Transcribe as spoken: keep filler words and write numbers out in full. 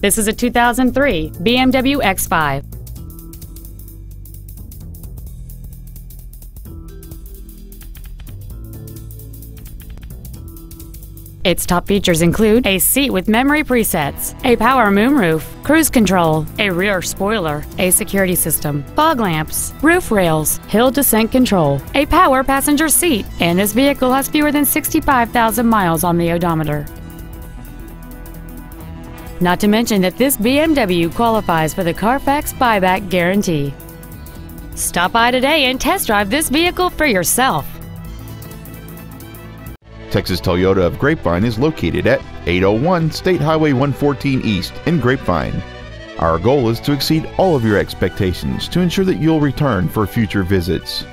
This is a two thousand three B M W X five. Its top features include a seat with memory presets, a power moonroof, cruise control, a rear spoiler, a security system, fog lamps, roof rails, hill descent control, a power passenger seat, and this vehicle has fewer than sixty-five thousand miles on the odometer. Not to mention that this B M W qualifies for the Carfax buyback guarantee. Stop by today and test drive this vehicle for yourself. Texas Toyota of Grapevine is located at eight oh one State Highway one fourteen East in Grapevine. Our goal is to exceed all of your expectations to ensure that you'll return for future visits.